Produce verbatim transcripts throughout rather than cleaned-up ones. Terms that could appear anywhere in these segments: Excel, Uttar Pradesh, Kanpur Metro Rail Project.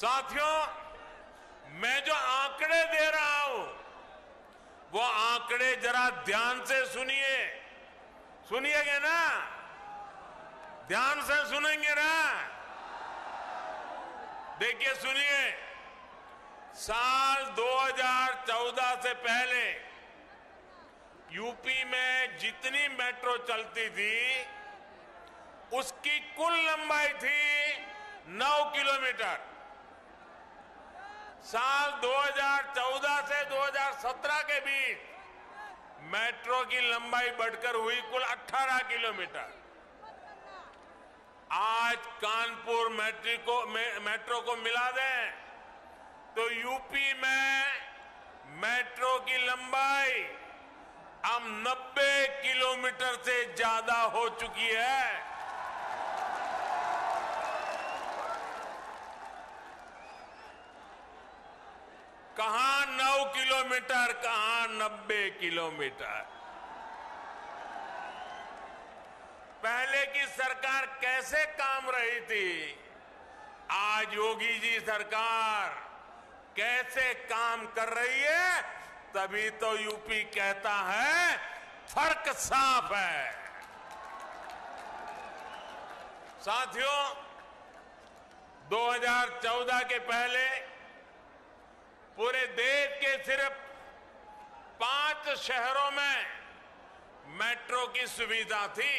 साथियों, मैं जो आंकड़े दे रहा हूं वो आंकड़े जरा ध्यान से सुनिए, सुनिएगा ना? ध्यान से सुनेंगे ना? देखिए, सुनिए, साल दो हज़ार चौदह से पहले यूपी में जितनी मेट्रो चलती थी उसकी कुल लंबाई थी नौ किलोमीटर। साल दो हज़ार चौदह से दो हज़ार सत्रह के बीच मेट्रो की लंबाई बढ़कर हुई कुल अठारह किलोमीटर। आज कानपुर मेट्रो को मेट्रो को मिला दें तो यूपी में मेट्रो की लंबाई अब नब्बे किलोमीटर से ज्यादा हो चुकी है। कहां नौ किलोमीटर, कहां नब्बे किलोमीटर। पहले की सरकार कैसे काम रही थी, आज योगी जी सरकार कैसे काम कर रही है, तभी तो यूपी कहता है फर्क साफ है। साथियों, दो हज़ार चौदह के पहले पूरे देश के सिर्फ पांच शहरों में मेट्रो की सुविधा थी,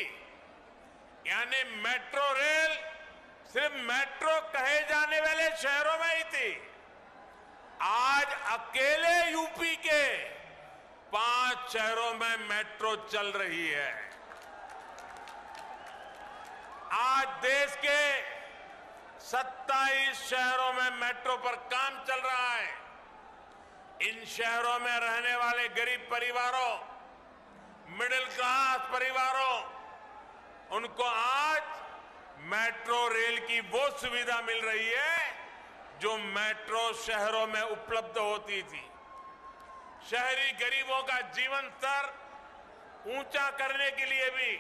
यानी मेट्रो रेल सिर्फ मेट्रो कहे जाने वाले शहरों में ही थी। आज अकेले यूपी के पांच शहरों में मेट्रो चल रही है। आज देश के सत्ताईस शहरों में मेट्रो पर काम चल रहा है। इन शहरों में रहने वाले गरीब परिवारों, मिडिल क्लास परिवारों, उनको आज मेट्रो रेल की वो सुविधा मिल रही है जो मेट्रो शहरों में उपलब्ध होती थी। शहरी गरीबों का जीवन स्तर ऊंचा करने के लिए भी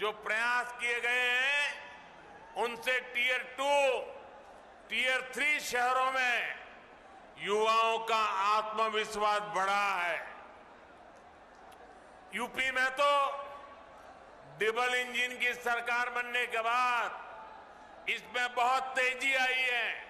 जो प्रयास किए गए हैं, उनसे टीयर टू, टीयर थ्री शहरों में युवाओं का आत्मविश्वास बढ़ा है। यूपी में तो डबल इंजन की सरकार बनने के बाद इसमें बहुत तेजी आई है।